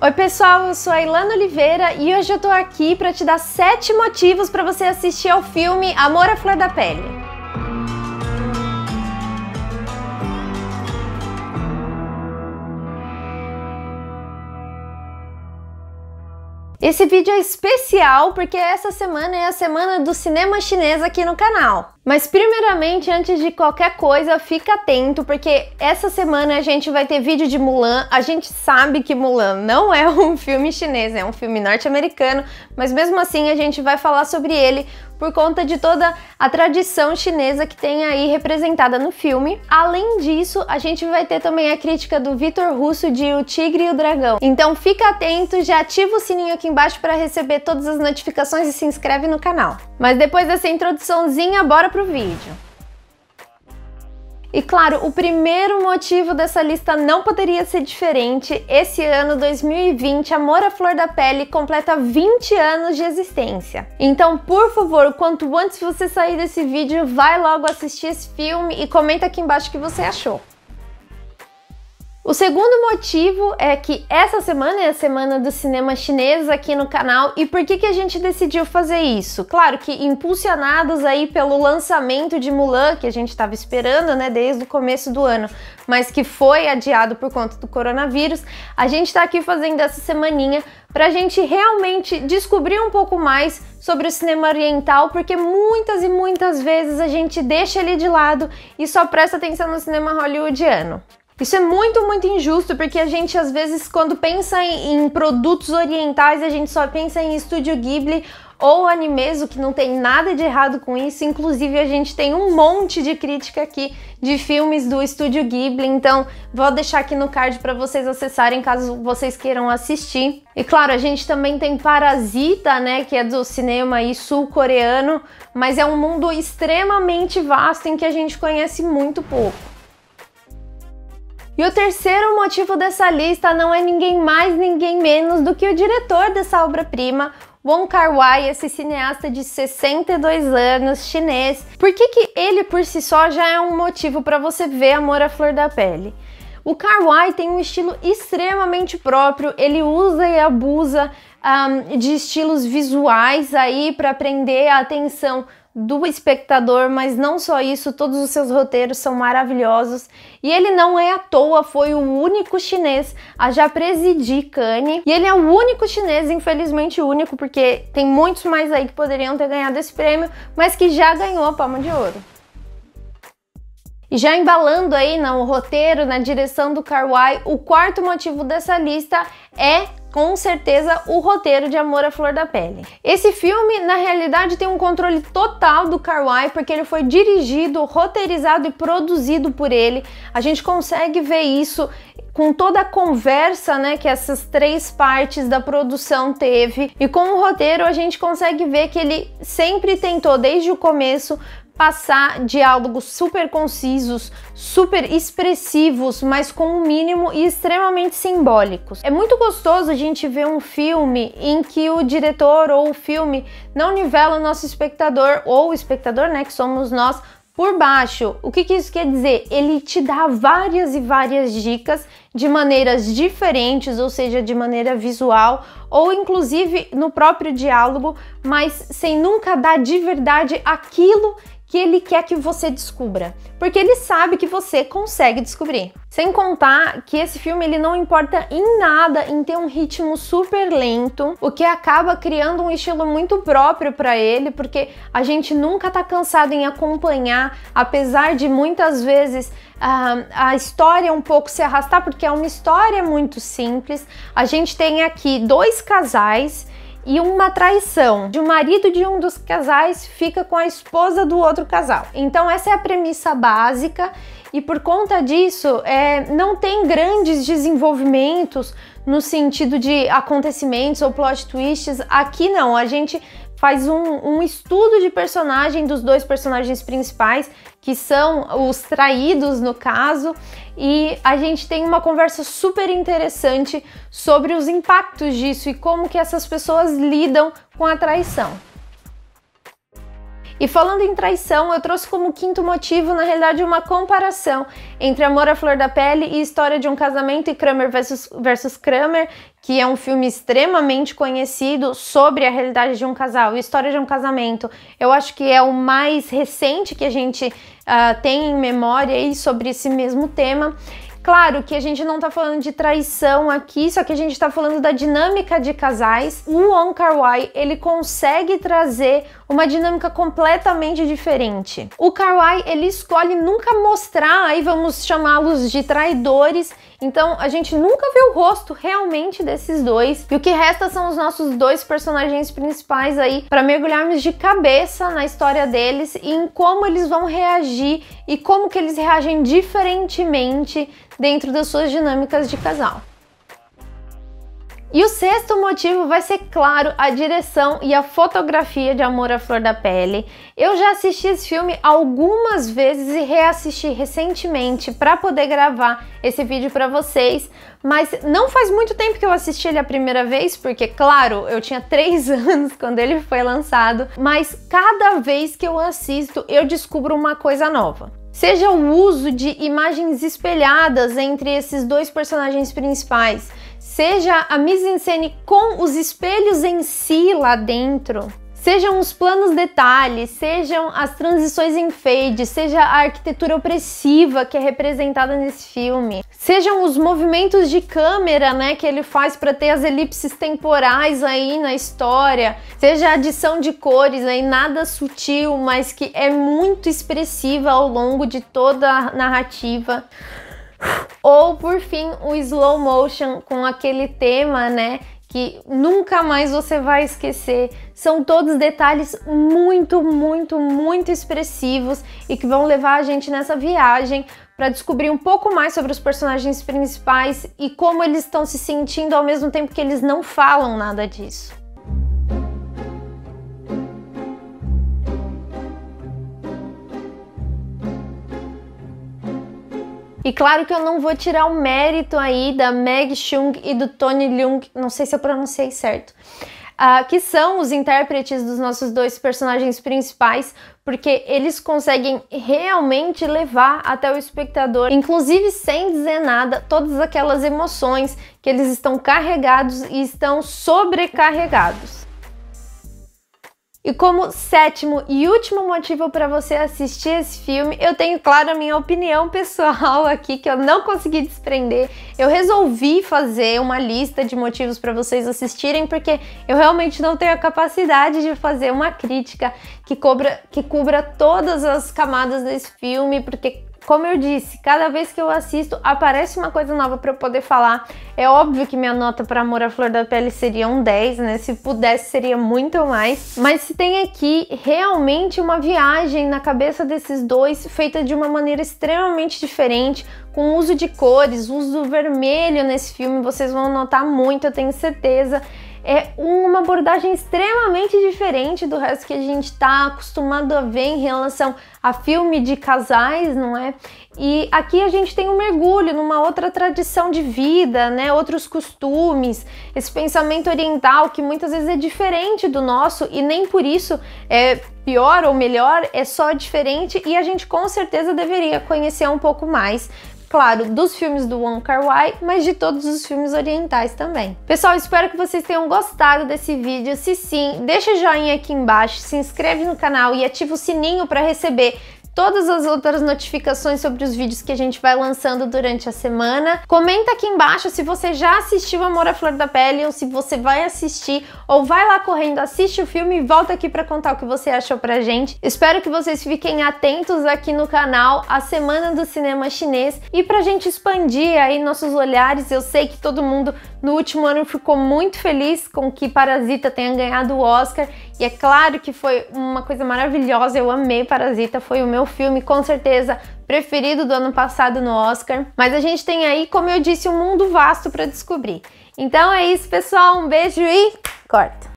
Oi pessoal, eu sou a Ilana Oliveira e hoje eu tô aqui pra te dar 7 motivos pra você assistir ao filme Amor à Flor da Pele. Esse vídeo é especial porque essa semana é a semana do cinema chinês aqui no canal. Mas primeiramente, antes de qualquer coisa, fica atento, porque essa semana a gente vai ter vídeo de Mulan. A gente sabe que Mulan não é um filme chinês, é um filme norte-americano, mas mesmo assim a gente vai falar sobre ele por conta de toda a tradição chinesa que tem aí representada no filme. Além disso, a gente vai ter também a crítica do Victor Russo de O Tigre e o Dragão. Então fica atento, já ativa o sininho aqui embaixo para receber todas as notificações e se inscreve no canal. Mas depois dessa introduçãozinha, bora pro vídeo. E claro, o primeiro motivo dessa lista não poderia ser diferente. Esse ano, 2020, Amor à Flor da Pele completa 20 anos de existência. Então, por favor, quanto antes você sair desse vídeo, vai logo assistir esse filme e comenta aqui embaixo o que você achou. O segundo motivo é que essa semana é a semana do cinema chinês aqui no canal. E por que a gente decidiu fazer isso? Claro que impulsionados aí pelo lançamento de Mulan, que a gente estava esperando, né, desde o começo do ano, mas que foi adiado por conta do coronavírus, a gente está aqui fazendo essa semaninha para a gente realmente descobrir um pouco mais sobre o cinema oriental, porque muitas e muitas vezes a gente deixa ele de lado e só presta atenção no cinema hollywoodiano. Isso é muito, muito injusto, porque a gente, às vezes, quando pensa em produtos orientais, a gente só pensa em Estúdio Ghibli ou animes, o que não tem nada de errado com isso. Inclusive, a gente tem um monte de crítica aqui de filmes do Estúdio Ghibli, então vou deixar aqui no card para vocês acessarem caso vocês queiram assistir. E claro, a gente também tem Parasita, né, que é do cinema sul-coreano, mas é um mundo extremamente vasto em que a gente conhece muito pouco. E o terceiro motivo dessa lista não é ninguém mais, ninguém menos do que o diretor dessa obra-prima, Wong Kar-wai, esse cineasta de 62 anos, chinês. Por que ele por si só já é um motivo para você ver Amor à Flor da Pele? O Kar-wai tem um estilo extremamente próprio, ele usa e abusa de estilos visuais aí para prender a atenção do espectador, mas não só isso, todos os seus roteiros são maravilhosos e ele não é à toa, foi o único chinês a já presidir Cannes e ele é o único chinês, infelizmente único, porque tem muitos mais aí que poderiam ter ganhado esse prêmio, mas que já ganhou a Palma de Ouro. E já embalando aí no roteiro, na direção do Kar-wai, o quarto motivo dessa lista é, com certeza, o roteiro de Amor à Flor da Pele. Esse filme, na realidade, tem um controle total do Kar-wai, porque ele foi dirigido, roteirizado e produzido por ele. A gente consegue ver isso com toda a conversa, né, que essas três partes da produção teve. E com o roteiro, a gente consegue ver que ele sempre tentou, desde o começo, passar diálogos super concisos, super expressivos, mas com um mínimo e extremamente simbólicos. É muito gostoso a gente ver um filme em que o diretor ou o filme não nivela o nosso espectador, ou o espectador, né, que somos nós, por baixo. O que isso quer dizer? Ele te dá várias e várias dicas de maneiras diferentes, ou seja, de maneira visual ou inclusive no próprio diálogo, mas sem nunca dar de verdade aquilo que ele quer que você descubra, porque ele sabe que você consegue descobrir. Sem contar que esse filme ele não importa em nada em ter um ritmo super lento, o que acaba criando um estilo muito próprio para ele, porque a gente nunca tá cansado em acompanhar, apesar de muitas vezes a história um pouco se arrastar, porque é uma história muito simples. A gente tem aqui dois casais e uma traição. O marido de um dos casais fica com a esposa do outro casal. Então essa é a premissa básica e por conta disso não tem grandes desenvolvimentos no sentido de acontecimentos ou plot twists. Aqui não, a gente faz um estudo de personagem dos dois personagens principais, que são os traídos no caso, e a gente tem uma conversa super interessante sobre os impactos disso e como que essas pessoas lidam com a traição. E falando em traição, eu trouxe como quinto motivo, na realidade, uma comparação entre Amor à Flor da Pele e História de um Casamento e Kramer versus Kramer, que é um filme extremamente conhecido sobre a realidade de um casal e História de um Casamento. Eu acho que é o mais recente que a gente tem em memória aí sobre esse mesmo tema. Claro que a gente não tá falando de traição aqui, só que a gente tá falando da dinâmica de casais. O Wong Kar-wai, ele consegue trazer uma dinâmica completamente diferente. O Kar-wai, ele escolhe nunca mostrar, aí vamos chamá-los de traidores, então a gente nunca vê o rosto realmente desses dois. E o que resta são os nossos dois personagens principais aí, para mergulharmos de cabeça na história deles e em como eles vão reagir e como que eles reagem diferentemente dentro das suas dinâmicas de casal. E o sexto motivo vai ser, claro, a direção e a fotografia de Amor à Flor da Pele. Eu já assisti esse filme algumas vezes e reassisti recentemente para poder gravar esse vídeo para vocês, mas não faz muito tempo que eu assisti ele a primeira vez, porque, claro, eu tinha 3 anos quando ele foi lançado, mas cada vez que eu assisto, eu descubro uma coisa nova. Seja o uso de imagens espelhadas entre esses dois personagens principais, seja a mise-en-scène com os espelhos em si lá dentro, sejam os planos detalhes, sejam as transições em fade, seja a arquitetura opressiva que é representada nesse filme, sejam os movimentos de câmera, né, que ele faz para ter as elipses temporais aí na história, seja a adição de cores aí, nada sutil, mas que é muito expressiva ao longo de toda a narrativa. Ou, por fim, o slow motion com aquele tema, né, que nunca mais você vai esquecer. São todos detalhes muito, muito, muito expressivos e que vão levar a gente nessa viagem para descobrir um pouco mais sobre os personagens principais e como eles estão se sentindo ao mesmo tempo que eles não falam nada disso. E claro que eu não vou tirar o mérito aí da Maggie Cheung e do Tony Leung, não sei se eu pronunciei certo, que são os intérpretes dos nossos dois personagens principais, porque eles conseguem realmente levar até o espectador, inclusive sem dizer nada, todas aquelas emoções que eles estão carregados e estão sobrecarregados. E como sétimo e último motivo para você assistir esse filme, eu tenho, claro, a minha opinião pessoal aqui, que eu não consegui desprender. Eu resolvi fazer uma lista de motivos para vocês assistirem, porque eu realmente não tenho a capacidade de fazer uma crítica que cubra todas as camadas desse filme, porque, como eu disse, cada vez que eu assisto, aparece uma coisa nova para eu poder falar. É óbvio que minha nota para Amor à Flor da Pele seria um 10, né? Se pudesse, seria muito mais. Mas se tem aqui realmente uma viagem na cabeça desses dois, feita de uma maneira extremamente diferente, com o uso de cores, o uso do vermelho nesse filme, vocês vão notar muito, eu tenho certeza. É uma abordagem extremamente diferente do resto que a gente está acostumado a ver em relação a filme de casais, não é? E aqui a gente tem um mergulho numa outra tradição de vida, né? Outros costumes, esse pensamento oriental que muitas vezes é diferente do nosso e nem por isso é pior ou melhor, é só diferente e a gente com certeza deveria conhecer um pouco mais. Claro, dos filmes do Wong Kar-wai, mas de todos os filmes orientais também. Pessoal, espero que vocês tenham gostado desse vídeo. Se sim, deixa o joinha aqui embaixo, se inscreve no canal e ativa o sininho para receber todas as outras notificações sobre os vídeos que a gente vai lançando durante a semana. Comenta aqui embaixo se você já assistiu Amor à Flor da Pele ou se você vai assistir, ou vai lá correndo, assiste o filme e volta aqui para contar o que você achou pra gente. Espero que vocês fiquem atentos aqui no canal à Semana do Cinema Chinês e pra gente expandir aí nossos olhares. Eu sei que todo mundo no último ano ficou muito feliz com que Parasita tenha ganhado o Oscar e é claro que foi uma coisa maravilhosa, eu amei Parasita, foi o meu filme com certeza preferido do ano passado no Oscar, mas a gente tem aí, como eu disse, um mundo vasto para descobrir. Então é isso, pessoal, um beijo e corta!